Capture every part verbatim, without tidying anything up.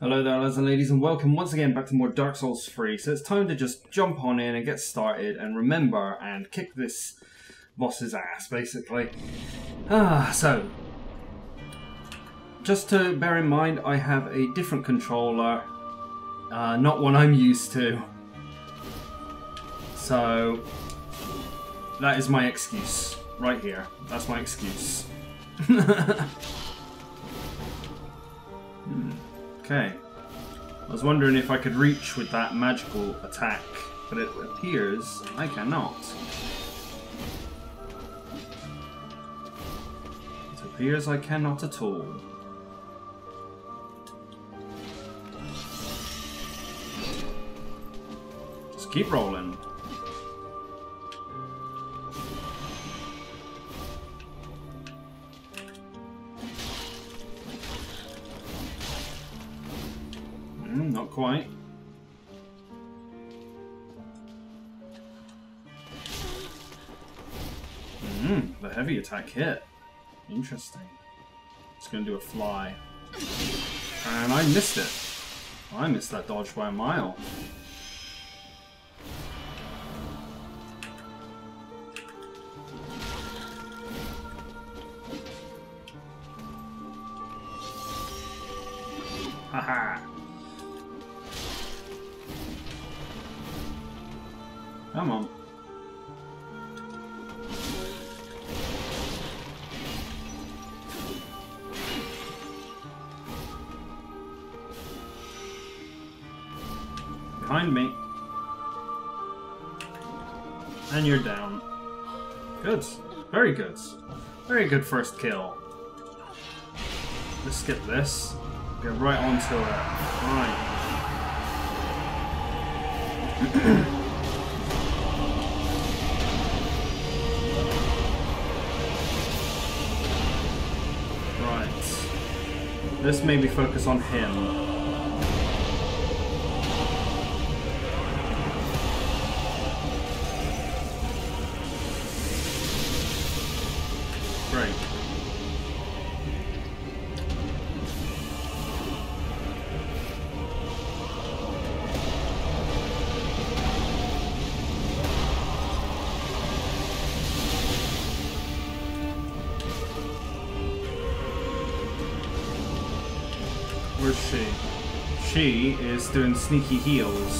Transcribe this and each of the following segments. Hello there, lads and ladies, and welcome once again back to more Dark Souls three. So it's time to just jump on in and get started and remember and kick this boss's ass, basically. Ah, so just to bear in mind, I have a different controller, uh, not one I'm used to. So that is my excuse right here. That's my excuse. hmm. Okay, I was wondering if I could reach with that magical attack, but it appears I cannot. It appears I cannot at all. Just keep rolling. Not quite. Mm, the heavy attack hit. Interesting. It's going to do a fly. And I missed it. I missed that dodge by a mile. Haha. Come on. Behind me. And you're down. Good. Very good. Very good first kill. Let's skip this. Get right onto it. Right. Let's maybe focus on him. Great. Where's she? She is doing sneaky heals.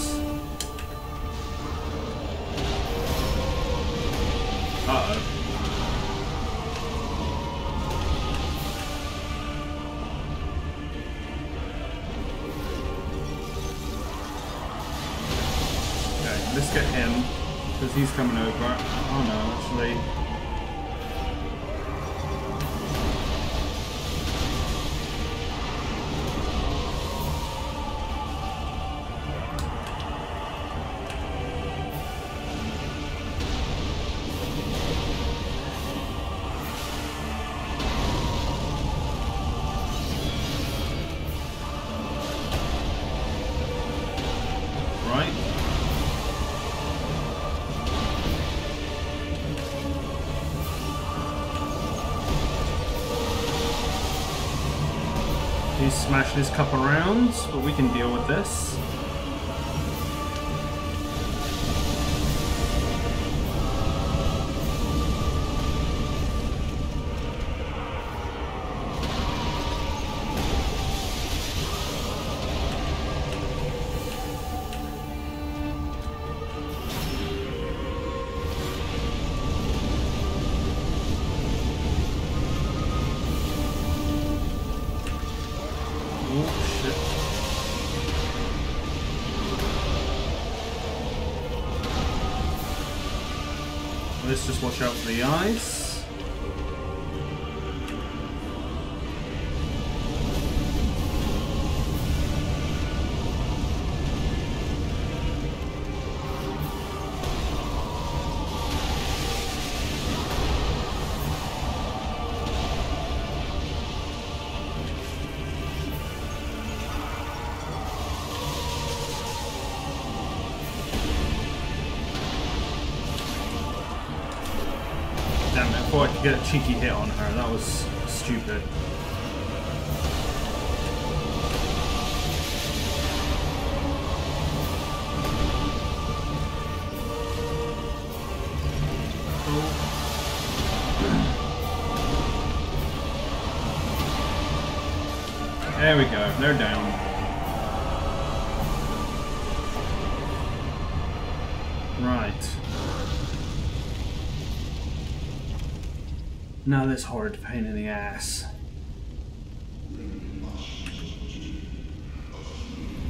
Uh-oh. Okay, let's get him, because he's coming over. Oh no, actually. He's smashed his cup around, but we can deal with this. Let's just watch out for the ice. Oh, I could get a cheeky hit on her. That was stupid. There we go, they're down. Right. Now this horrid pain in the ass.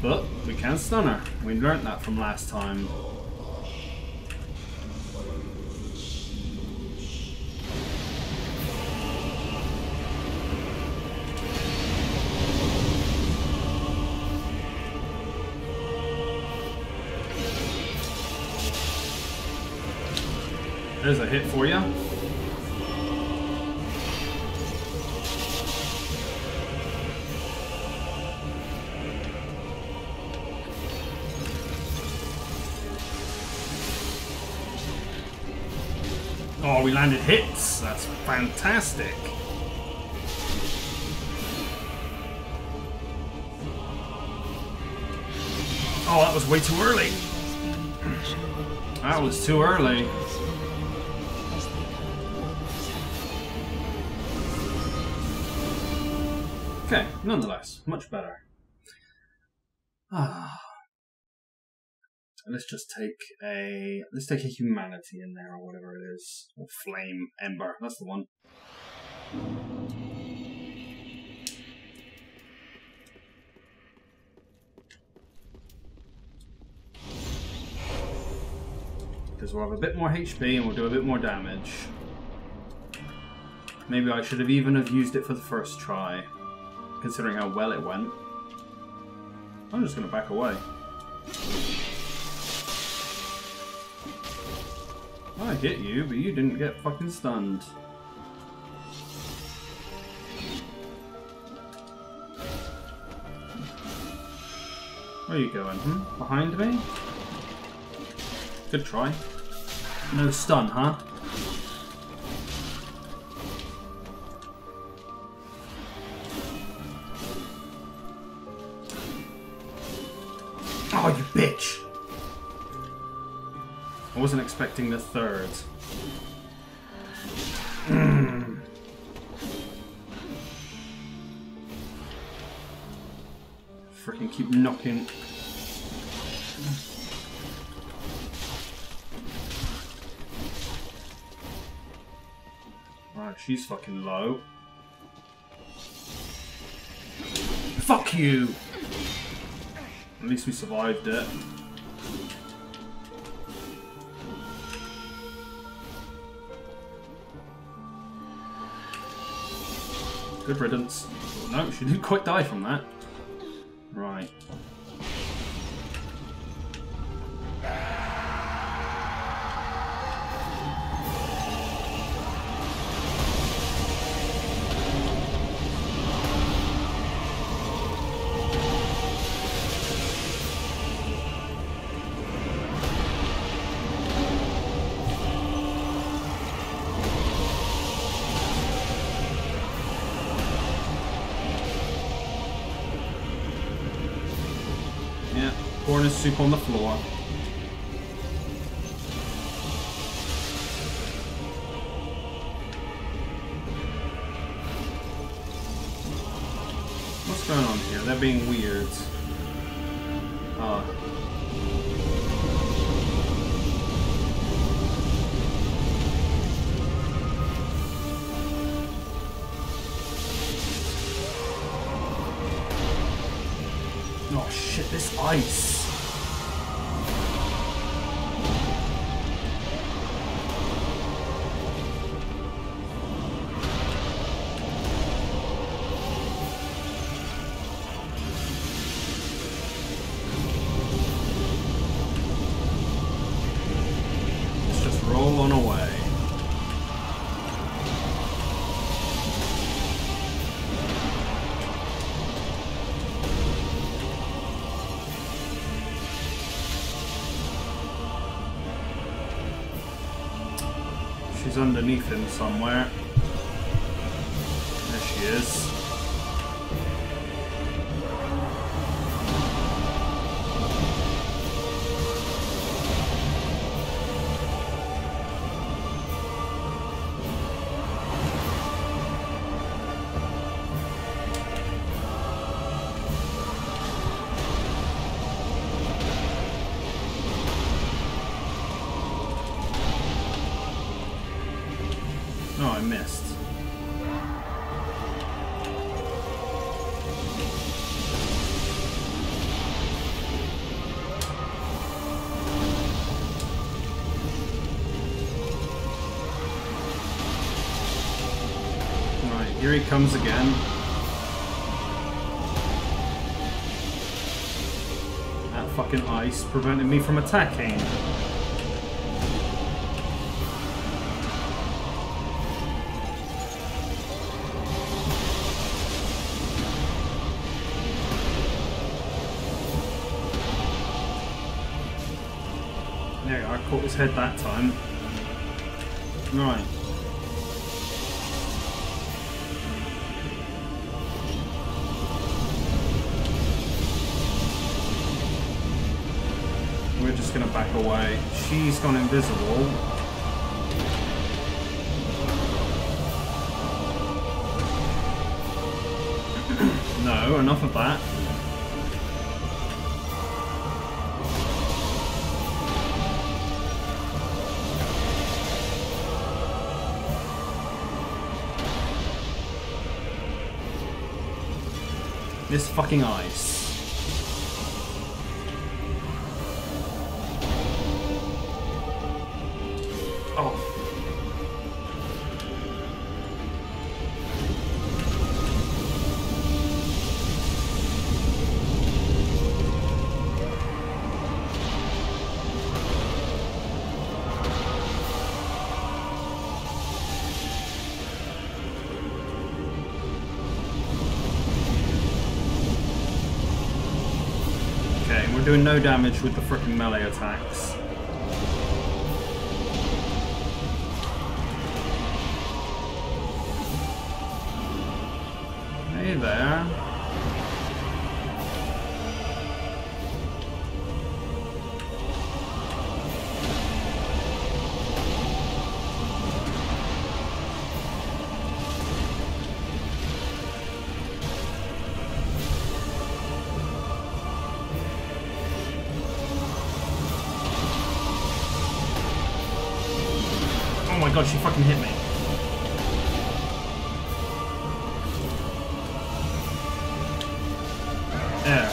But we can stun her. We learnt that from last time. There's a hit for you. Oh, we landed hits. That's fantastic. Oh, that was way too early. That was too early. Okay, nonetheless, much better. Ah. Let's just take a let's take a humanity in there or whatever it is. Or flame ember, that's the one. Because we'll have a bit more H P and we'll do a bit more damage. Maybe I should have even have used it for the first try, considering how well it went. I'm just gonna back away. I hit you, but you didn't get fucking stunned. Where are you going? Hmm? Behind me? Good try. No stun, huh? Oh, you bitch! I wasn't expecting the third. Mm. Freaking keep knocking. Right, she's fucking low. Fuck you! At least we survived it. Good riddance. No, she didn't quite die from that. Right. Pouring his soup on the floor. What's going on here? They're being weird. Uh, oh shit, this ice. She's underneath him somewhere. There she is. Here he comes again. That fucking ice prevented me from attacking. There, I caught his head that time. Right. We're just gonna back away. She's gone invisible. No, enough of that. This fucking ice. Oh. Okay, we're doing no damage with the frickin' melee attacks. There. Oh my god, she fucking hit me.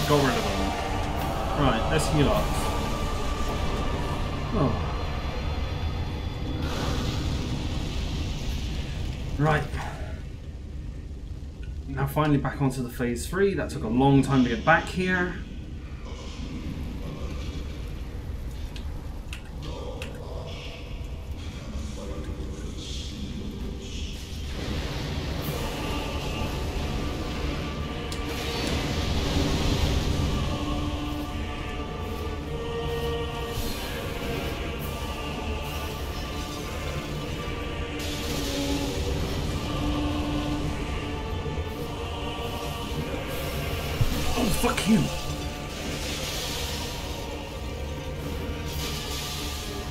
Got rid of them. Right, let's heal up. Oh. Right. Now finally back onto the phase three. That took a long time to get back here. Fuck him!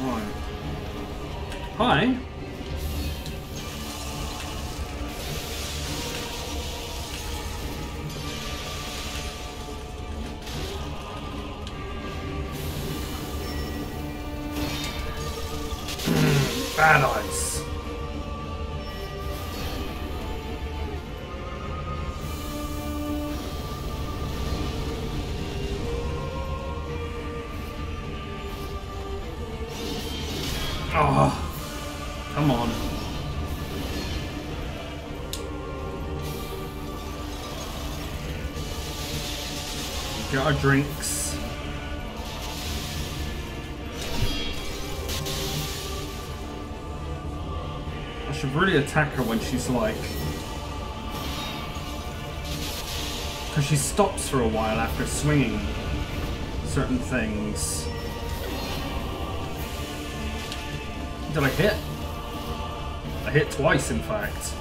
Right. Hi! Bad eyes. Oh, come on. Get our drinks. I should really attack her when she's like... Because she stops for a while after swinging certain things. Did I hit? I hit twice, in fact.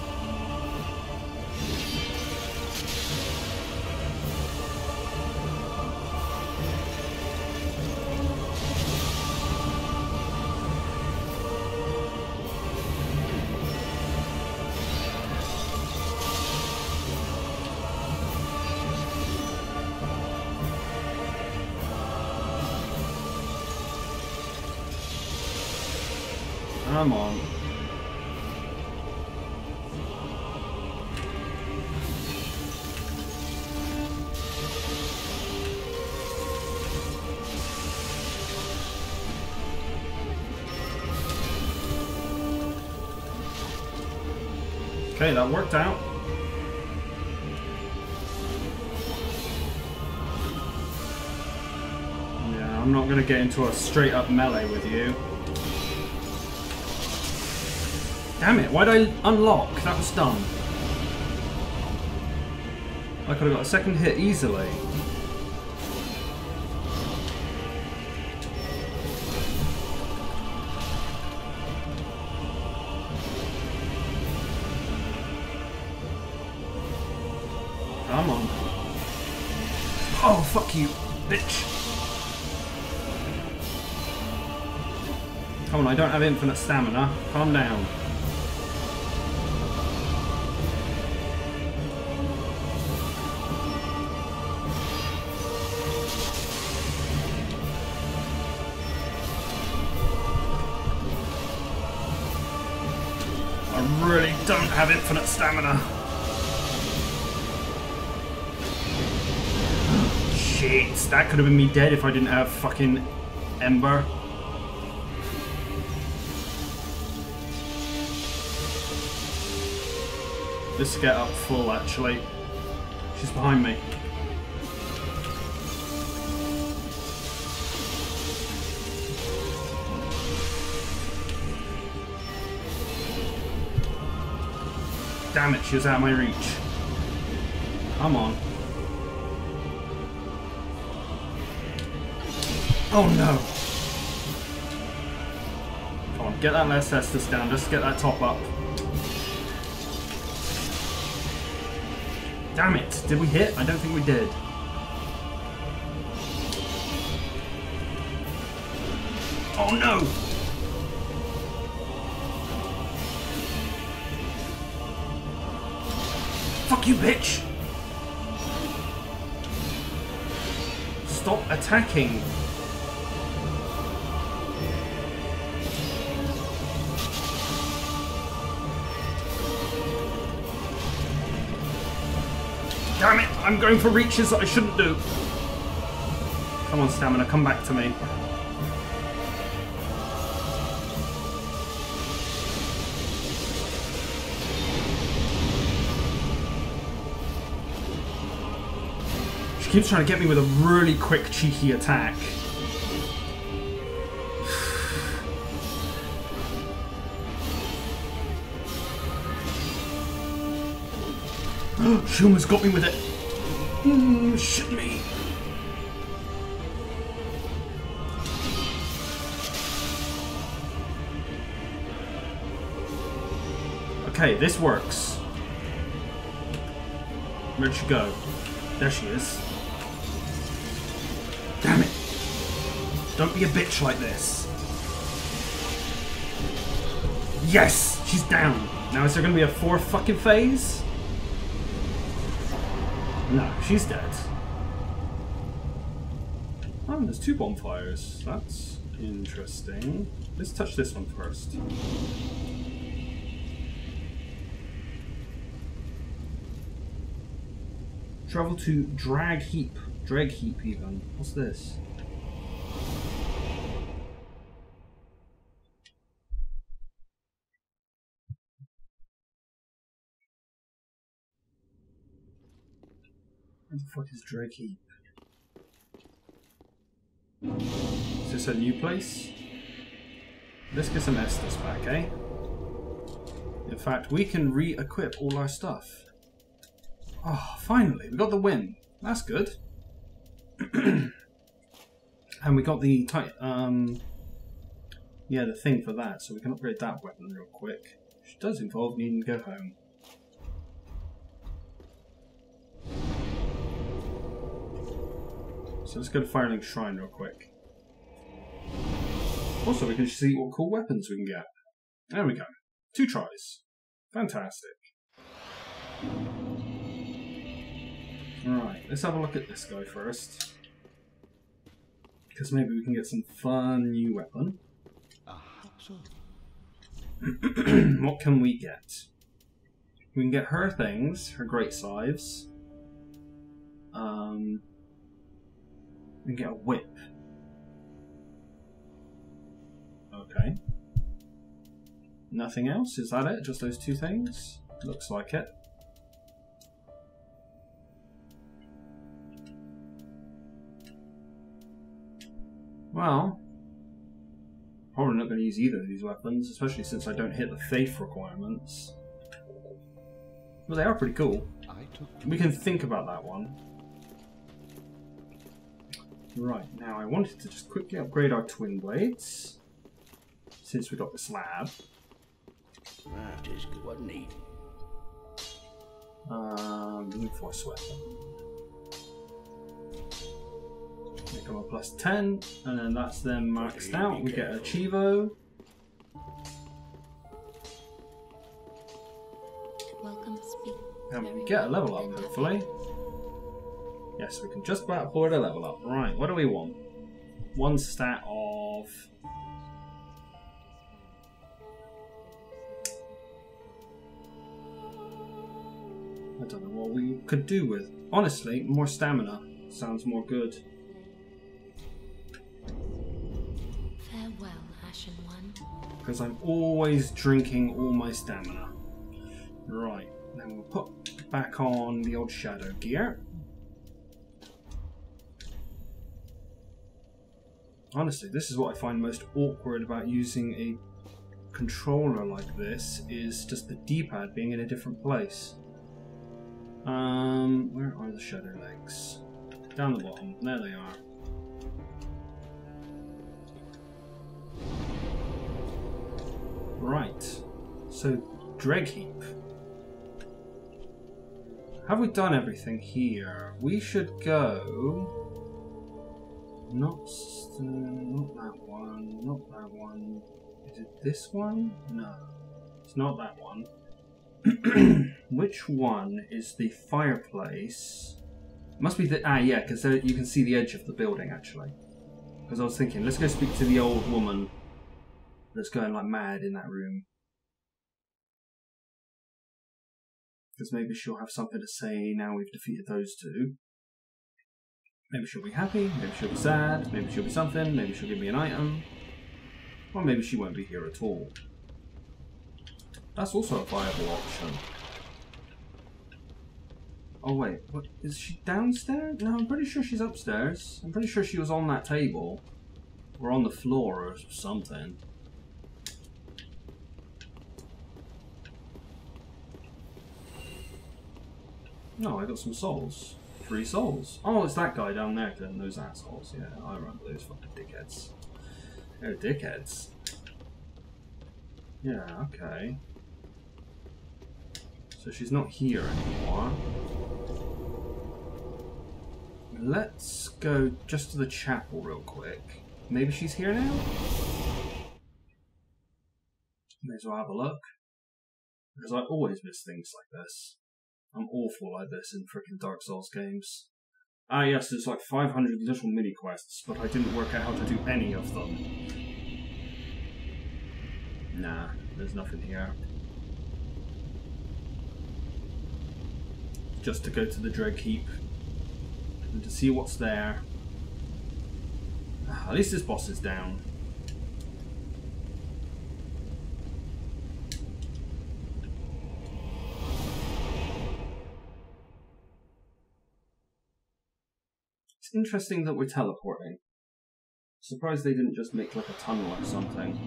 Come on. Okay, that worked out. I'm not going to get into a straight up melee with you. Damn it, why'd I unlock? That was dumb. I could have got a second hit easily. Come on. Oh, fuck you, bitch. Come on, I don't have infinite stamina. Calm down. Don't have infinite stamina. Shit, that could have been me dead if I didn't have fucking Ember. Let's get up full actually. She's behind me. Damn it, she was out of my reach. Come on. Oh no! Come on, get that last Estus down, just get that top up. Damn it, did we hit? I don't think we did. Oh no! Fuck you, bitch! Stop attacking! Damn it! I'm going for reaches that I shouldn't do! Come on, stamina, come back to me. He keeps trying to get me with a really quick, cheeky attack. She almost got me with it. Mm, shit me. Okay, this works. Where'd she go? There she is. Damn it! Don't be a bitch like this. Yes! She's down! Now is there gonna be a four fucking phase? No, she's dead. Oh, there's two bonfires. That's interesting. Let's touch this one first. Travel to Dreg Heap. Dreg Heap, even. What's this? What the fuck is Dreg Heap? Is this a new place? Let's get some Estus back, eh? In fact, we can re-equip all our stuff. Oh, finally! We got the win. That's good. And we got the um, yeah, the thing for that, so we can upgrade that weapon real quick. Which does involve needing to go home. So let's go to Firelink Shrine real quick. Also, we can see what cool weapons we can get. There we go. Two tries. Fantastic. Right, let's have a look at this guy first. Because maybe we can get some fun new weapon. What can we get? We can get her things, her great scythes. Um, we can get a whip. Okay. Nothing else? Is that it? Just those two things? Looks like it. Well, probably not going to use either of these weapons, especially since I don't hit the faith requirements. Well, they are pretty cool. We can think about that one. Right, now I wanted to just quickly upgrade our twin blades, since we got the slab. That is good, what need? Um, reinforced weapon. Make them a plus ten, and then that's them maxed out. We get a Chivo. Welcome to speak. And we get a level up, hopefully. Yes, we can just about afford a level up. Right, what do we want? One stat of... I don't know what we could do with. Honestly, more stamina sounds more good. Farewell, Ashen One. Because I'm always drinking all my stamina. Right, then we'll put back on the old shadow gear. Honestly, this is what I find most awkward about using a controller like this, is just the D-pad being in a different place. Um, where are the shadow legs? Down the bottom. There they are. Right. So, Dreg Heap. Have we done everything here? We should go... Not, uh, not that one, not that one. Is it this one? No, it's not that one. Which one is the fireplace? Must be the, ah yeah, because you can see the edge of the building actually. Because I was thinking, let's go speak to the old woman that's going like mad in that room. Because maybe she'll have something to say now we've defeated those two. Maybe she'll be happy, maybe she'll be sad, maybe she'll be something, maybe she'll give me an item. Or maybe she won't be here at all. That's also a viable option. Oh wait, what, is she downstairs? No, I'm pretty sure she's upstairs. I'm pretty sure she was on that table. Or on the floor or something. No, I got some souls. Three souls. Oh, it's that guy down there then, those assholes. Yeah, I remember those fucking dickheads. They're dickheads. Yeah, okay. So she's not here anymore. Let's go just to the chapel real quick. Maybe she's here now? May as well have a look. Because I always miss things like this. I'm awful like this in frickin' Dark Souls games. Ah yes, there's like five hundred little mini-quests, but I didn't work out how to do any of them. Nah, there's nothing here. Just to go to the Dreg Heap, and to see what's there. At least this boss is down. Interesting that we're teleporting. Surprised they didn't just make like a tunnel or something.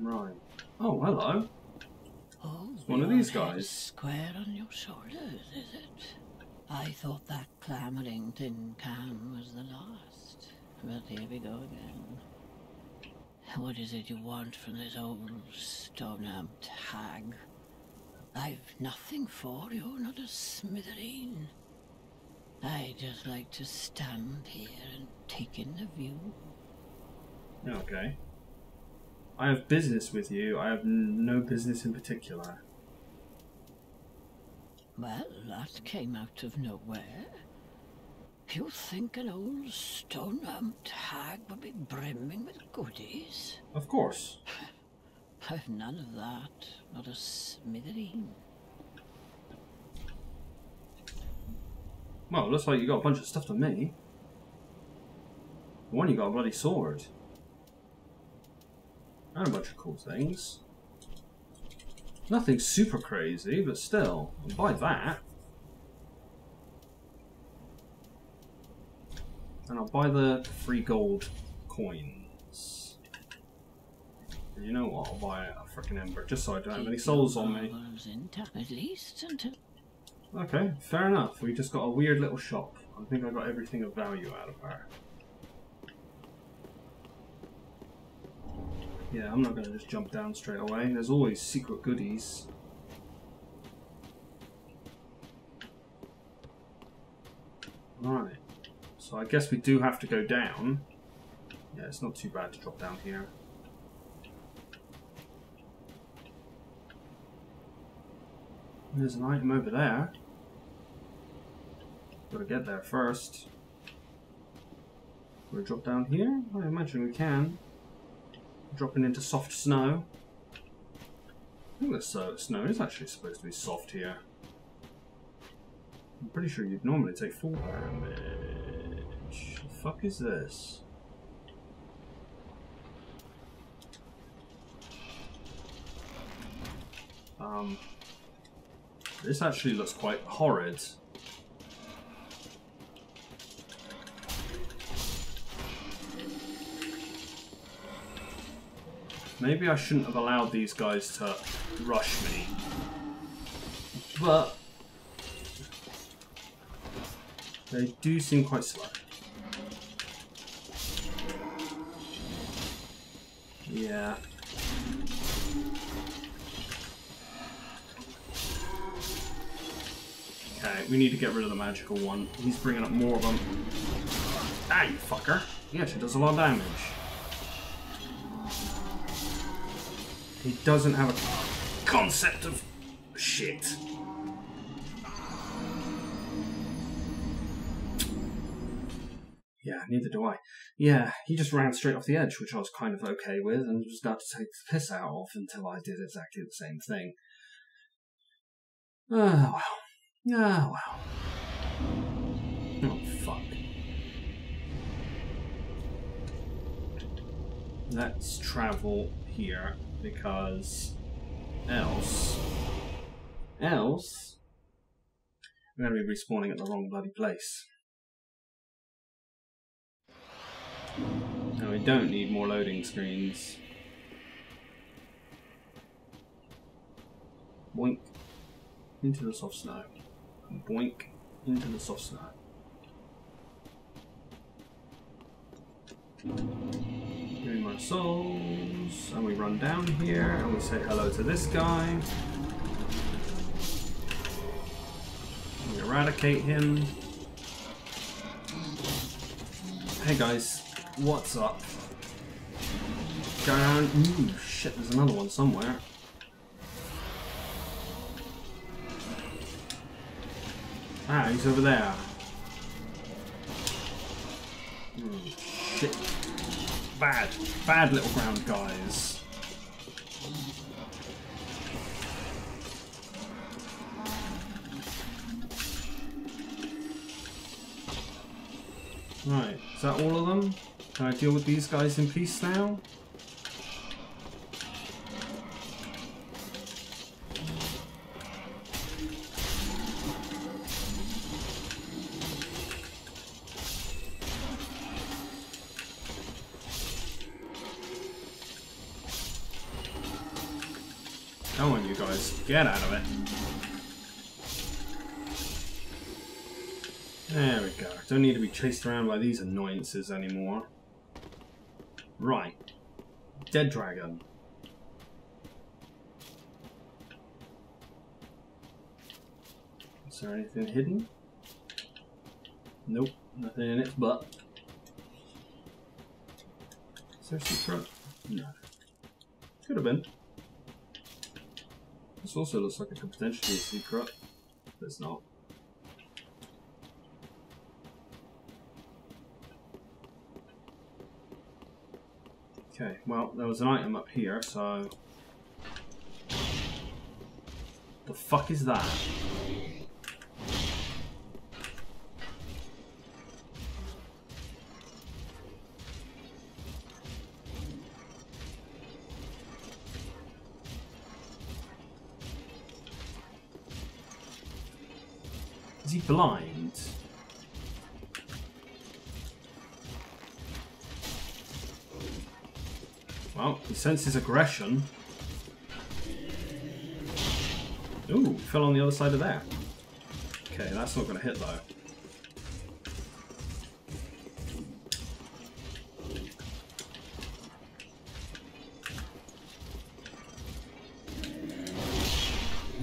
Right. Oh, hello. Oh, it's one of these guys. Square on your shoulders, is it? I thought that clamouring tin can was the last, but here we go again. What is it you want from this old stone-armed hag? I've nothing for you, not a smithereen. I just like to stand here and take in the view. Okay. I have business with you. I have no business in particular. Well, that came out of nowhere. You think an old stone-armed hag would be brimming with goodies? Of course. I've none of that, not a smithereen. Well, looks like you got a bunch of stuff to me. One, you got a bloody sword. And a bunch of cool things. Nothing super crazy, but still, I'll buy that. And I'll buy the three gold coins. And you know what? I'll buy a frickin' ember, just so I don't have any souls on me. At least until... Okay, fair enough. We just got a weird little shop. I think I got everything of value out of her. Yeah, I'm not going to just jump down straight away. There's always secret goodies. Right. So I guess we do have to go down. Yeah, it's not too bad to drop down here. There's an item over there. Gotta get there first. Can we drop down here? I imagine we can. Dropping into soft snow. I think this uh, snow is actually supposed to be soft here. I'm pretty sure you'd normally take full damage. The fuck is this? Um, this actually looks quite horrid. Maybe I shouldn't have allowed these guys to rush me. But they do seem quite slow. Yeah. Okay, we need to get rid of the magical one. He's bringing up more of them. Ah, you fucker. He actually does a lot of damage. He doesn't have a concept of shit. Yeah, neither do I. Yeah, he just ran straight off the edge, which I was kind of okay with, and just got to take the piss out of until I did exactly the same thing. Oh, well. Oh, well. Oh, fuck. Let's travel here. Because else, else, I'm going to be respawning at the wrong bloody place. Now we don't need more loading screens. Boink into the soft snow. Boink into the soft snow. Doing my souls, and we run down here, and we say hello to this guy. And we eradicate him. Hey guys, what's up? Go down. Ooh, shit, there's another one somewhere. Ah, he's over there. Ooh, shit. Bad, bad little ground guys. Right, is that all of them? Can I deal with these guys in peace now? Get out of it. There we go. Don't need to be chased around by these annoyances anymore. Right. Dead dragon. Is there anything hidden? Nope. Nothing in its butt. Is there a secret? No. Could have been. This also looks like it could potentially be a secret, but it's not. Okay, well, there was an item up here, so... The fuck is that? Is he blind? Well, he senses aggression. Ooh, fell on the other side of there. Okay, that's not gonna hit though.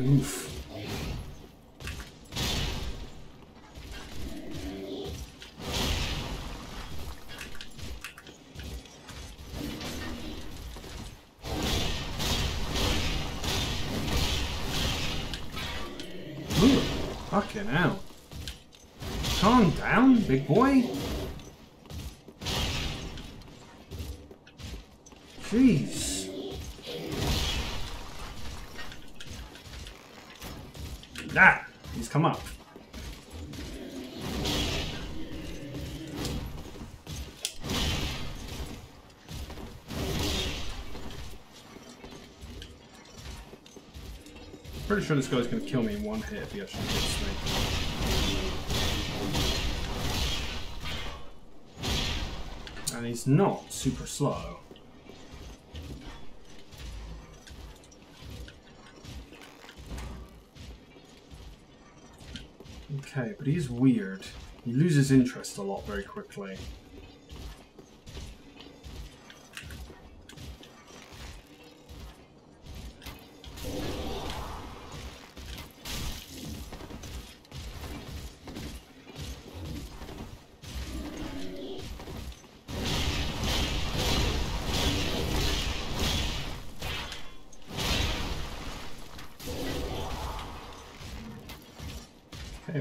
Oof. Ooh, fucking hell. Calm down, big boy. Jeez. Ah! He's come up. Pretty sure this guy's gonna kill me in one hit if he actually hits me. And he's not super slow. Okay, but he's weird. He loses interest a lot very quickly.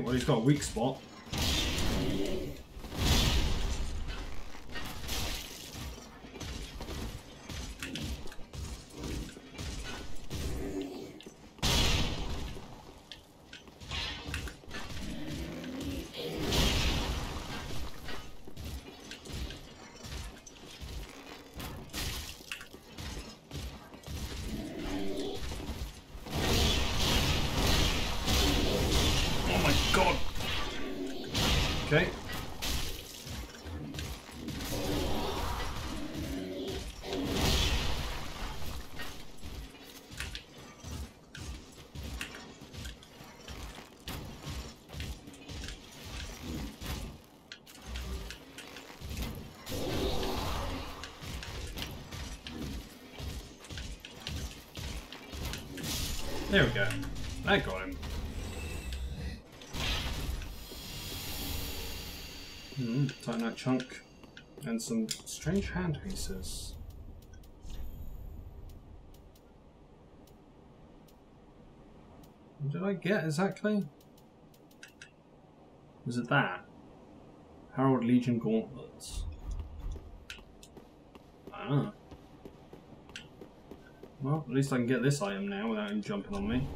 Well, he's got a weak spot. Okay. There we go. I got him. Mm-hmm. Twilight chunk and some strange hand pieces. What did I get exactly? Was it that? Harold Legion Gauntlets. Ah. Well, at least I can get this item now without him jumping on me.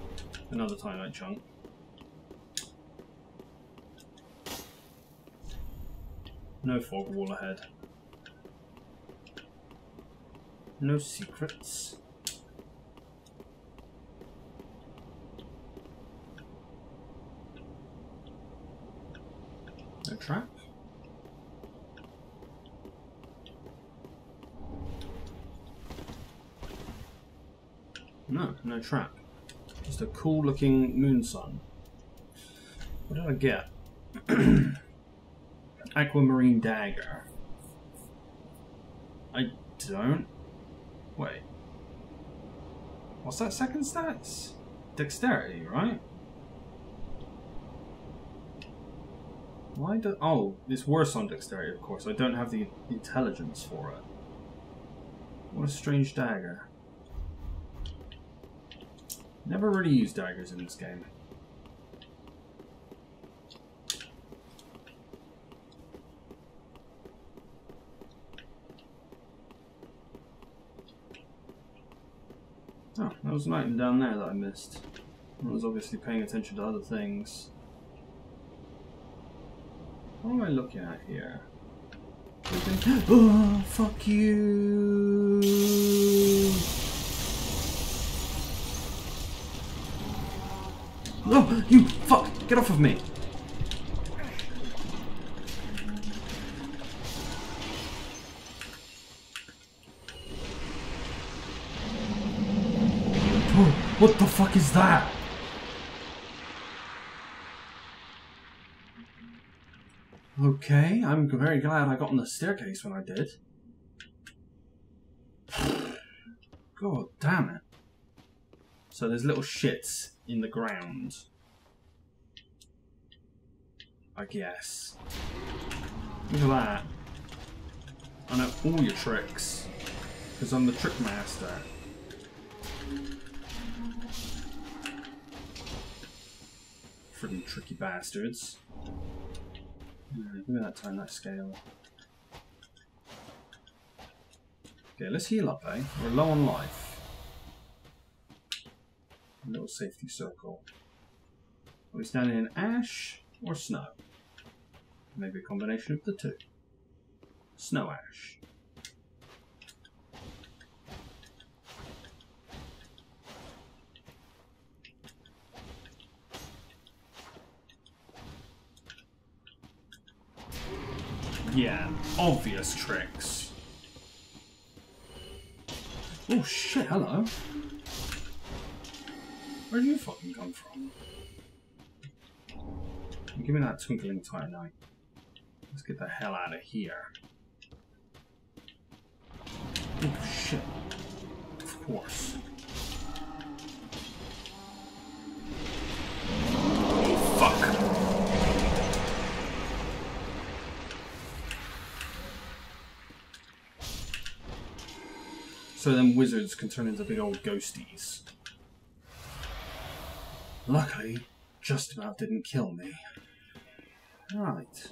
Another twilight chunk. No fog wall ahead. No secrets. No trap. No, no trap. Just a cool looking moon sun. What did I get? Aquamarine dagger. I don't. Wait. What's that second stats? Dexterity, right? Why do. Oh, it's worse on dexterity, of course. I don't have the intelligence for it. What a strange dagger. Never really used daggers in this game. Oh, there was an item down there that I missed. I was obviously paying attention to other things. What am I looking at here? Looking... Oh, fuck you! No, oh, you fuck! Get off of me! fuck is that? Okay, I'm very glad I got on the staircase when I did. God damn it. So there's little shits in the ground, I guess. Look at that. I know all your tricks, because I'm the trick master. Freaking tricky bastards. Give me that time, that scale. Okay, let's heal up, eh? We're low on life. A little safety circle. Are we standing in ash or snow? Maybe a combination of the two. Snow ash. Yeah, obvious tricks. Oh shit, hello. Where did you fucking come from? Give me that twinkling titanite. Let's get the hell out of here. Oh shit. Of course. Oh fuck. So them wizards can turn into big old ghosties. Luckily, just about didn't kill me. Right.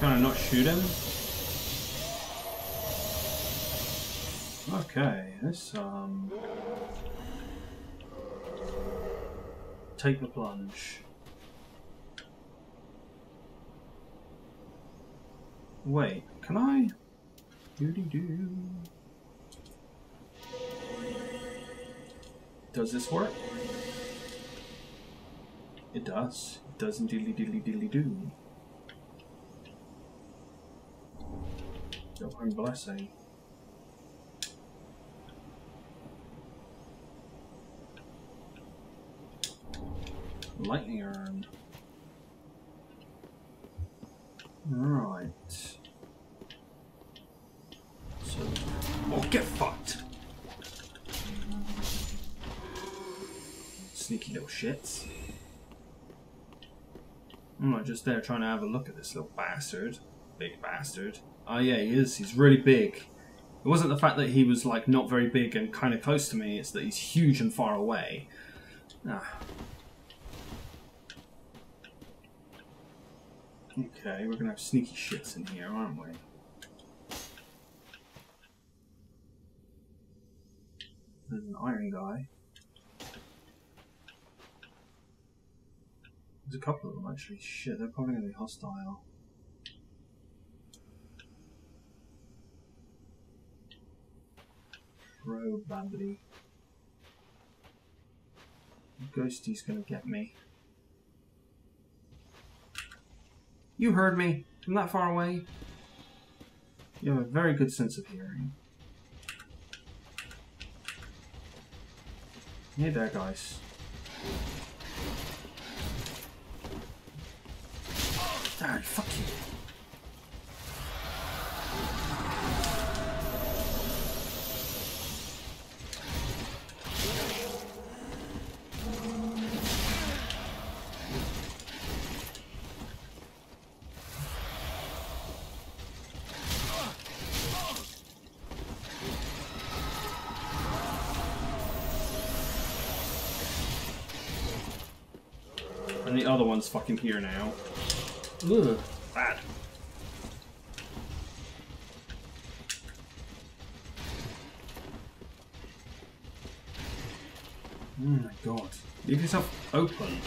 Can I not shoot him? Okay, let's um take the plunge. Wait, can I? Doo doo doo. Does this work? It does. It does indeed diddly diddly doo. Divine blessing. Lightning arm. Right. So, oh, get fucked! Sneaky little shits. I'm not just there trying to have a look at this little bastard. Big bastard. Oh yeah, he is. He's really big. It wasn't the fact that he was like not very big and kind of close to me, it's that he's huge and far away. Ah. Okay, we're gonna have sneaky shits in here, aren't we? There's an iron guy. There's a couple of them actually. Shit, they're probably gonna be hostile. Road bandity. Ghosty's gonna get me. You heard me from that far away. You have a very good sense of hearing. Hey there, guys. Ah, fuck you. And the other one's fucking here now. Ugh, bad. Oh my god. Leave yourself open.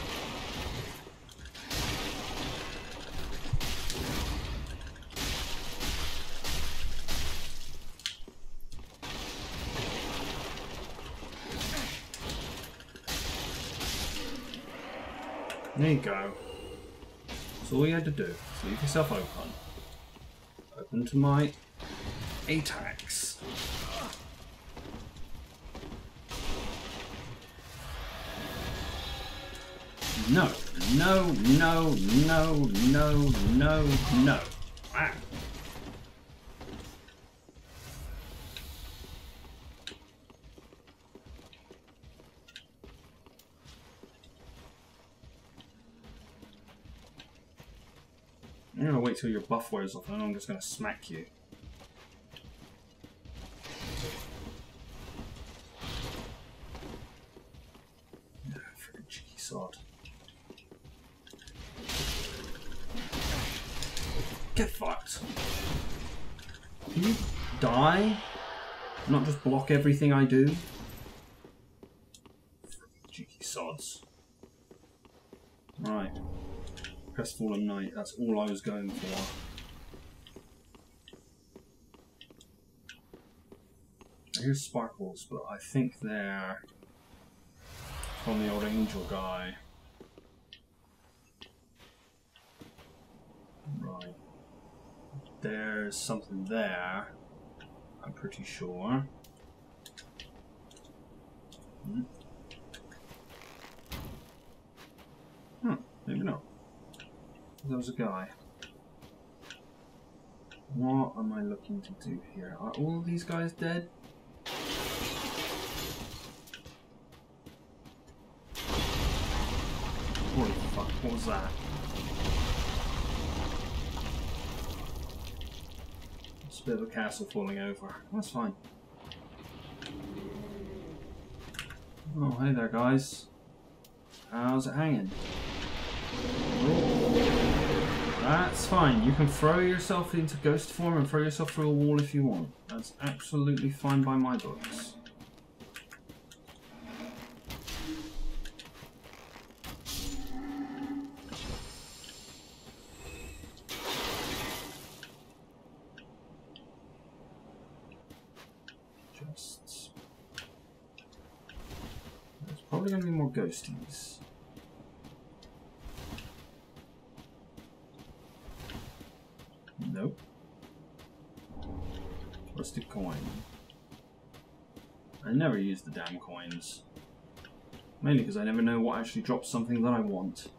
There you go. That's all you had to do. So leave yourself open. Open to my attacks. No, no, no, no, no, no, no. Wow. I'm gonna wait till your buff wears off and I'm just gonna smack you. Oh, freaking cheeky sod. Get fucked. Can you die? Not just block everything I do? Freaking cheeky sods. Right. Crestfallen Knight, that's all I was going for. Here's Sparkles, but I think they're from the old angel guy. Right. There's something there, I'm pretty sure. Hmm. Hmm, maybe not. There was a guy. What am I looking to do here? Are all of these guys dead? Holy fuck, what was that? It's a bit of a castle falling over. That's fine. Oh, hey there, guys. How's it hanging? That's fine. You can throw yourself into ghost form and throw yourself through a wall if you want. That's absolutely fine by my books. Just... There's probably going to be more ghosties. Nope. Rusted coin. I never use the damn coins. Mainly because I never know what actually drops something that I want.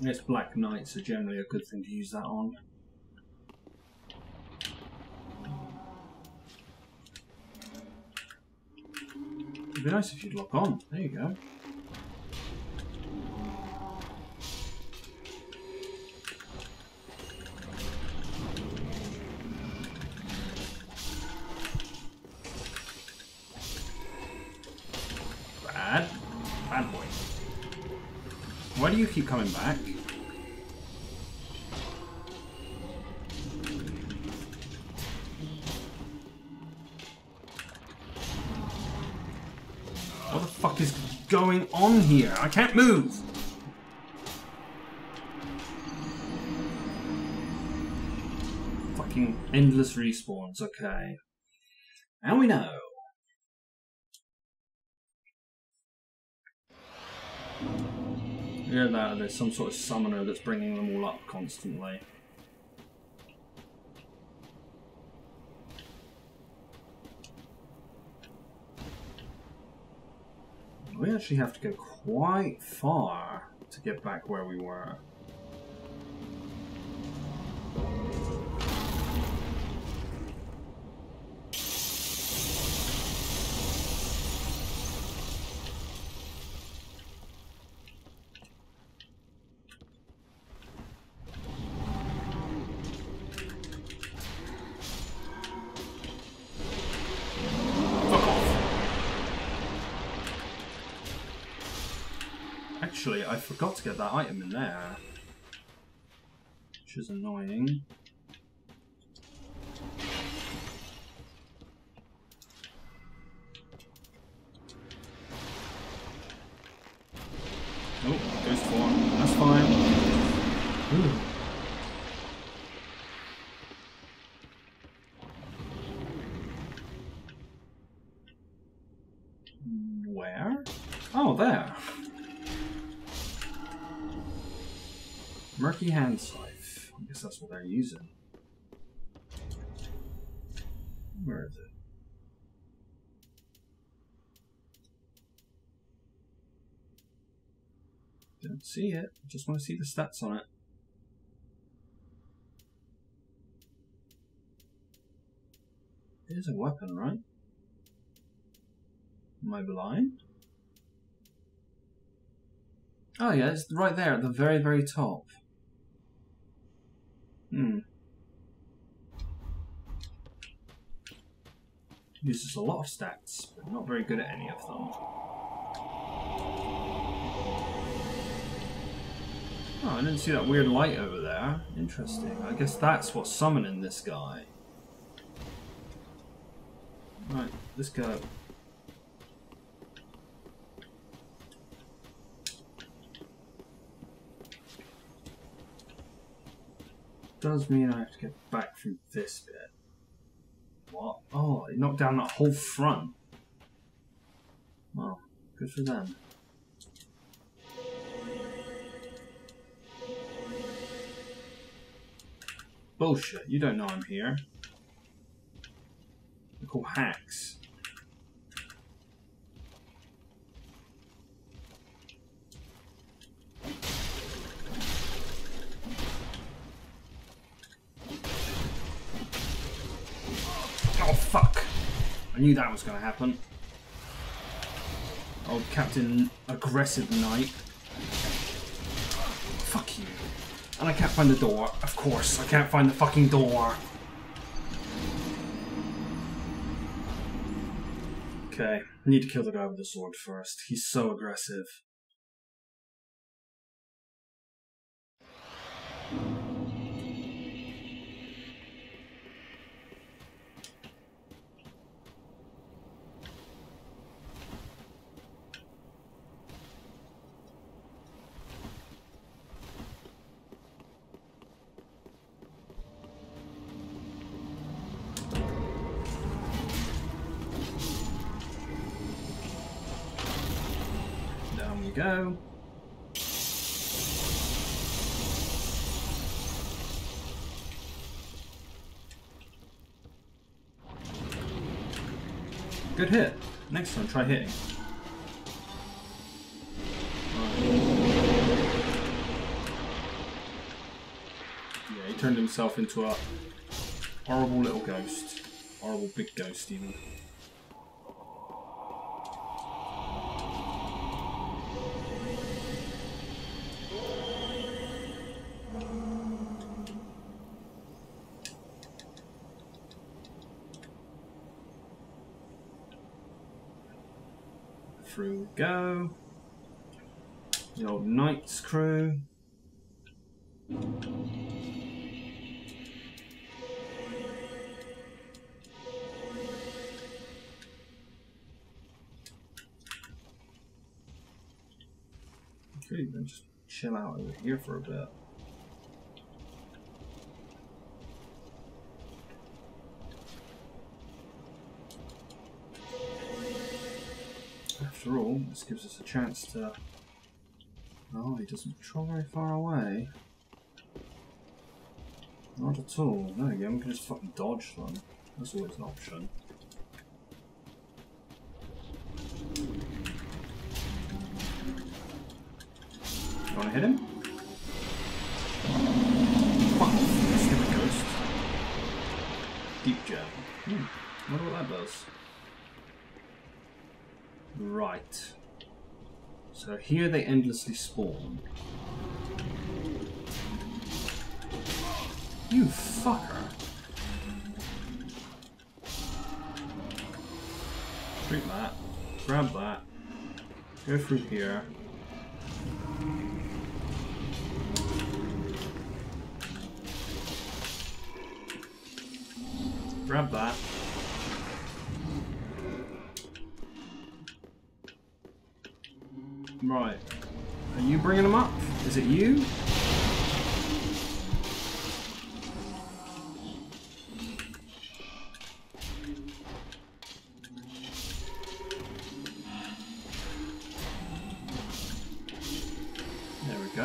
I guess black knights are generally a good thing to use that on. It'd be nice if you'd lock on. There you go. Why do you keep coming back? What the fuck is going on here? I can't move! Fucking endless respawns, okay. And we know. Yeah, that there's some sort of summoner that's bringing them all up constantly. We actually have to go quite far to get back where we were. Actually, I forgot to get that item in there, which is annoying. Oh, there. Murky hand scythe. I guess that's what they're using. Where is it? Don't see it. Just want to see the stats on it. It is a weapon, right? Am I blind? Oh yeah, it's right there at the very, very top. Hmm. Uses a lot of stats, but not very good at any of them. Oh, I didn't see that weird light over there. Interesting. I guess that's what's summoning this guy. Right, let's go. Does mean I have to get back through this bit. What? Oh, it knocked down that whole front. Well, good for them. Bullshit, you don't know I'm here. They're called hacks. Oh fuck! I knew that was gonna happen. Oh, Captain Aggressive Knight. Fuck you. And I can't find the door. Of course, I can't find the fucking door. Okay, I need to kill the guy with the sword first. He's so aggressive. Go. Good hit. Next one, try hitting. Right. Yeah, he turned himself into a horrible little ghost. Horrible big ghost, even. Through we go. The old Knight's crew. Okay, then just chill out over here for a bit. After all, this gives us a chance to... Oh, he doesn't travel very far away. Not at all. No, yeah, we can just fucking dodge them. That's always an option. You wanna hit him? Fuck off, you stupid ghost. Deep jab. Hmm, wonder what that does. Right. So here they endlessly spawn. You fucker! Shoot that. Grab that. Go through here. Grab that. Right. Are you bringing them up? Is it you?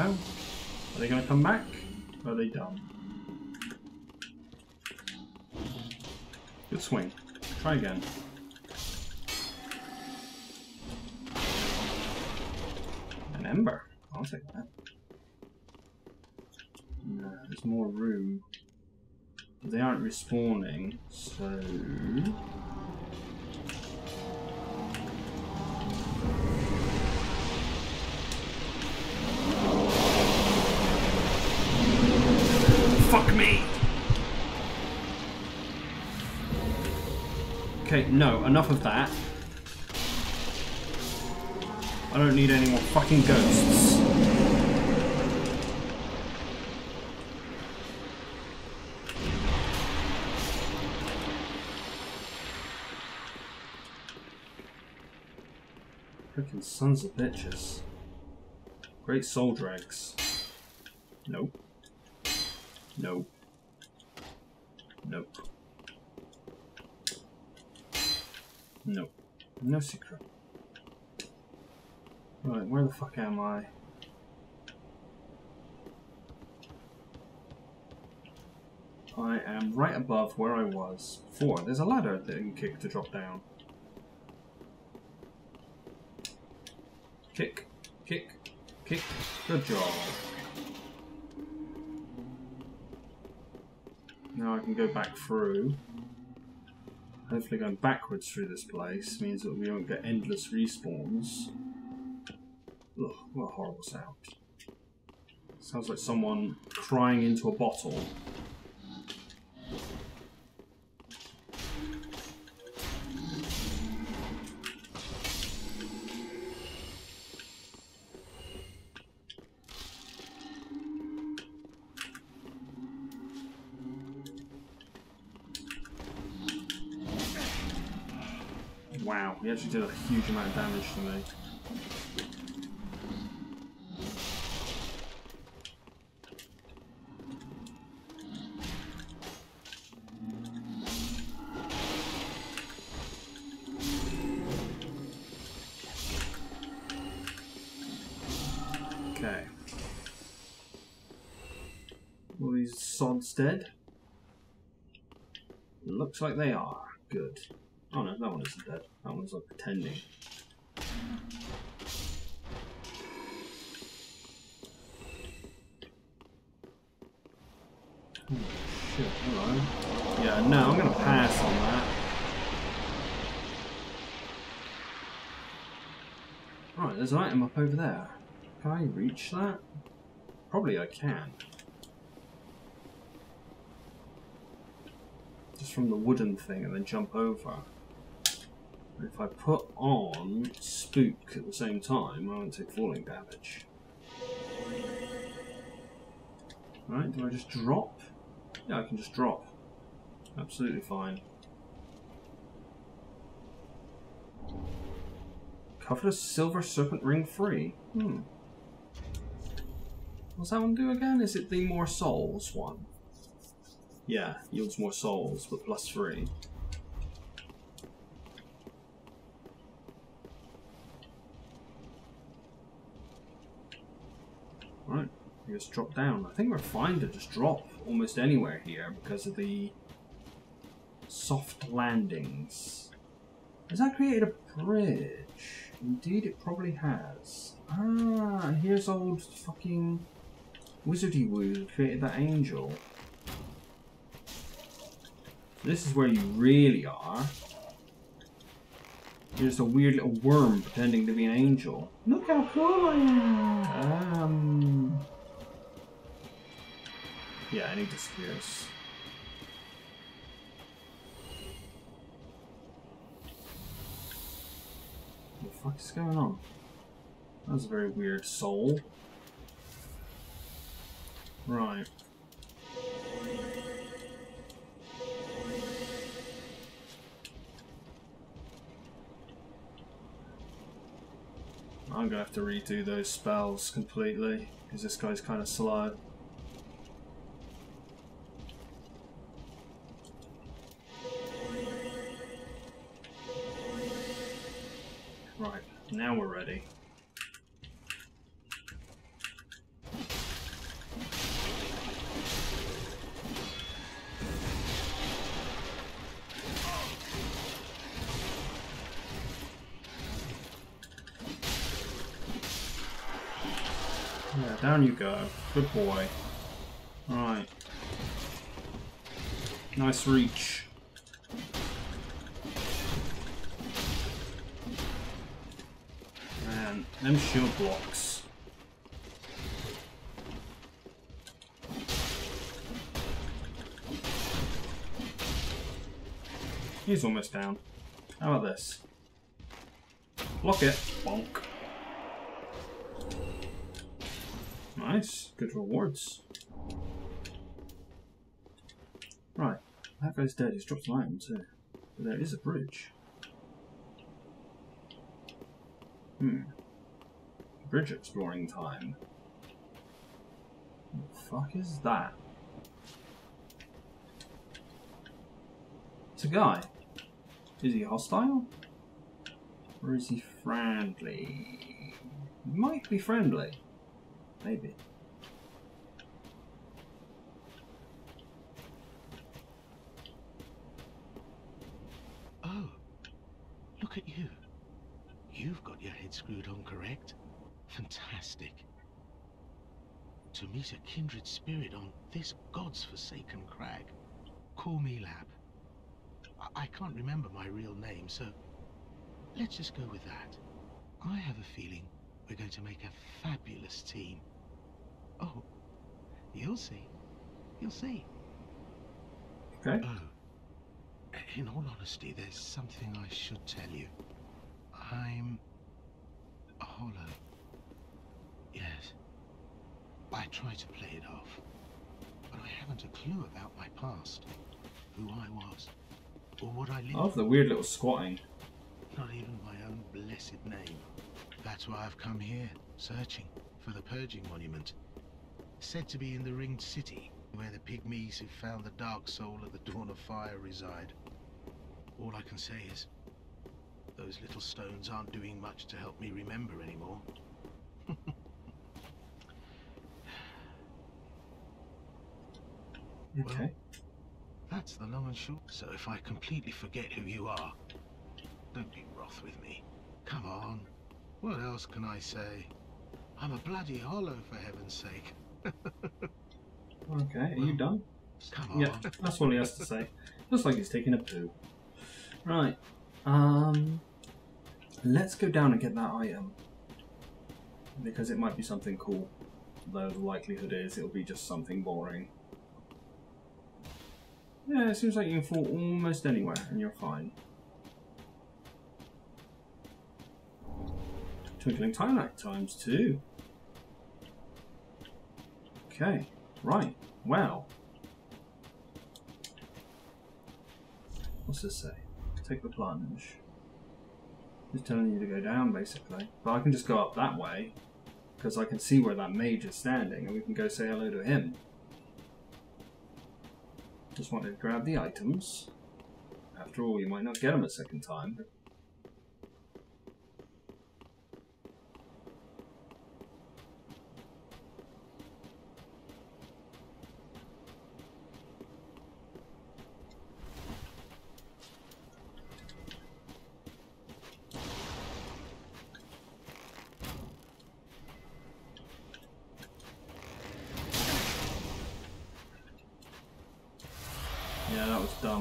now. Are they going to come back? Or are they done? Good swing. Try again. An ember. I'll take that. No, there's more room. They aren't respawning, so... Fuck me! Okay, no, enough of that. I don't need any more fucking ghosts. Frickin' sons of bitches. Great soul dregs. Nope. Nope. Nope. Nope. No secret. Right, where the fuck am I? I am right above where I was before. There's a ladder that you can kick to drop down. Kick. Kick. Kick. Good job. Now I can go back through. Hopefully going backwards through this place means that we won't get endless respawns. Ugh, what a horrible sound. Sounds like someone crying into a bottle. Wow, he actually did a huge amount of damage to me. Okay. All these sods dead? Looks like they are. Good. Oh no, that one isn't dead. That one's like pretending. Oh shit, hello. Yeah, no, I'm gonna pass on that. Alright, there's an item up over there. Can I reach that? Probably I can. Just from the wooden thing and then jump over. If I put on spook at the same time, I won't take falling damage. Right, do I just drop? Yeah, I can just drop. Absolutely fine. Covetous Silver Serpent Ring free. Hmm. What's that one do again? Is it the more souls one? Yeah, yields more souls, but plus three. Right, we just drop down. I think we're fine to just drop almost anywhere here because of the soft landings. Has that created a bridge? Indeed, it probably has. Ah, and here's old fucking Wizardy Woo that created that angel. This is where you really are. You're just a weird little worm pretending to be an angel. Look how cool I am! Um, yeah, and he disappears. What the fuck is going on? That was a very weird soul. Right. I'm going to have to redo those spells completely, because this guy's kind of slow. Right, now we're ready. Yeah, down you go. Good boy. Alright. Nice reach. Man, them shield blocks. He's almost down. How about this? Block it. Bonk. Nice. Good rewards. Right. That guy's dead. He's dropped some items there. But there is a bridge. Hmm. Bridge exploring time. What the fuck is that? It's a guy. Is he hostile? Or is he friendly? He might be friendly. Maybe. Oh, look at you. You've got your head screwed on, correct? Fantastic. To meet a kindred spirit on this god's forsaken crag. Call me Lab. I can't remember my real name, so let's just go with that. I have a feeling we're going to make a fabulous team. Oh, you'll see. You'll see. Okay. Oh, in all honesty, there's something I should tell you. I'm hollow. Yes. I try to play it off, but I haven't a clue about my past, who I was. Or what I, I love the weird little squatting. Not even my own blessed name. That's why I've come here, searching for the Purging Monument. Said to be in the Ringed City, where the pygmies who found the Dark Soul at the Dawn of Fire reside. All I can say is, those little stones aren't doing much to help me remember anymore. Okay. Well, that's the long and short. So if I completely forget who you are, don't be wroth with me. Come on. What else can I say? I'm a bloody hollow, for heaven's sake. Okay, are well, you done? Come on. Yeah, that's what he has to say. Looks like he's taking a poo. Right. Um. Let's go down and get that item. Because it might be something cool. Though the likelihood is it'll be just something boring. Yeah, it seems like you can fall almost anywhere and you're fine. Twinkling Twilight times two. Okay, right. Wow. What's this say? Take the plunge. It's telling you to go down, basically. But I can just go up that way, because I can see where that mage is standing, and we can go say hello to him. Just wanted to grab the items. After all, you might not get them a second time.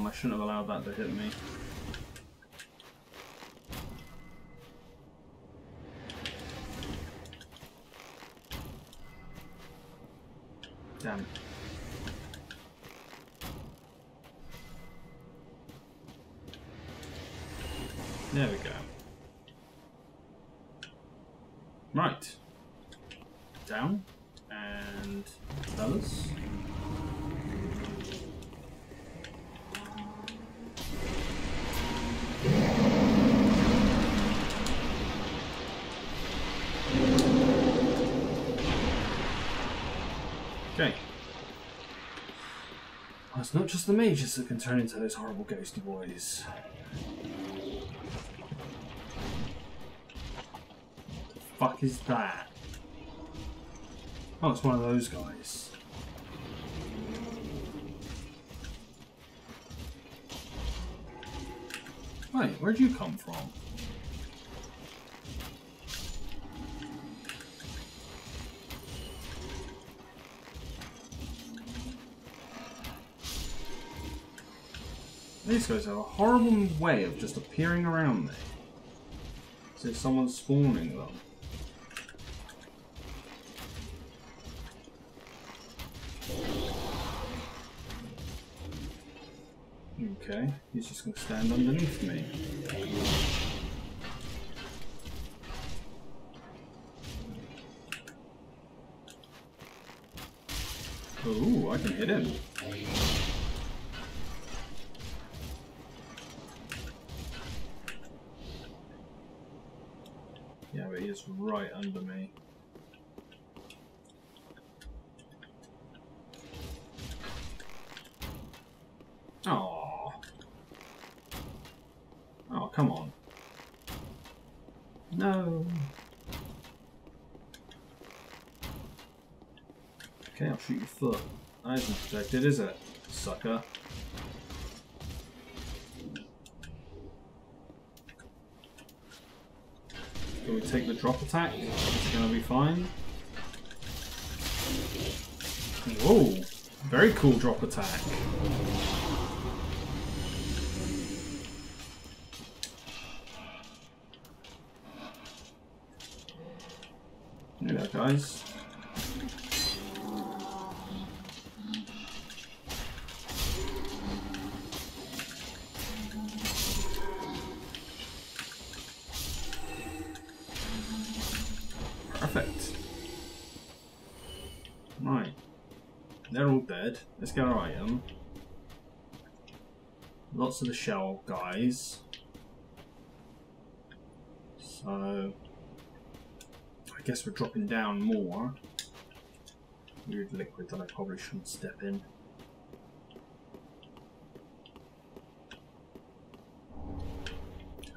I shouldn't have allowed that to hit me. Damn it. There we go. Right. Down. And fellas. It's not just the mages that can turn into those horrible ghosty boys. What the fuck is that? Oh, it's one of those guys. Wait, where'd you come from? These guys have a horrible way of just appearing around me. As if someone's spawning them. Okay, he's just going to stand underneath me. Ooh, I can hit him. Yeah, but he is right under me. Oh. Oh, come on. No. Okay, I'll shoot your foot. That isn't protected, is it, sucker? Can we take the drop attack? It's gonna be fine. Whoa! Very cool drop attack. There you go, guys. Perfect. Right. They're all dead. Let's get our item. Lots of the shell guys. So I guess we're dropping down more. Weird liquid that I probably shouldn't step in.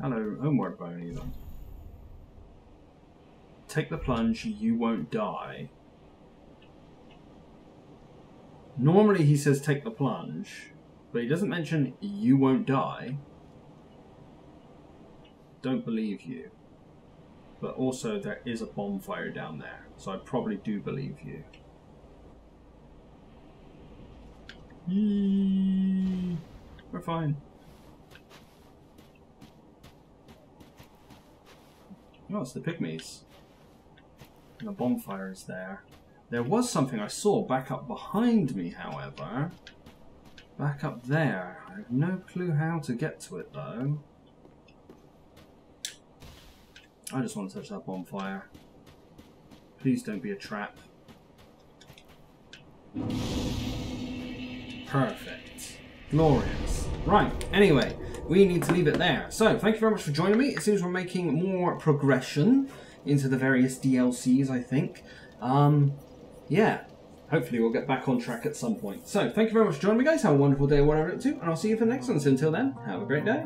Hello, homeward bone even. Take the plunge, you won't die. Normally he says take the plunge, but he doesn't mention you won't die. Don't believe you. But also there is a bonfire down there, so I probably do believe you. Yee. We're fine. Oh, it's the pygmies. The bonfire is there. There was something I saw back up behind me, however. Back up there. I have no clue how to get to it, though. I just want to touch that bonfire. Please don't be a trap. Perfect. Glorious. Right, anyway, we need to leave it there. So, thank you very much for joining me. It seems we're making more progression into the various D L Cs, I think. Um, yeah. Hopefully we'll get back on track at some point. So, thank you very much for joining me, guys. Have a wonderful day, whatever it's up to, and I'll see you for the next one. So until then, have a great day.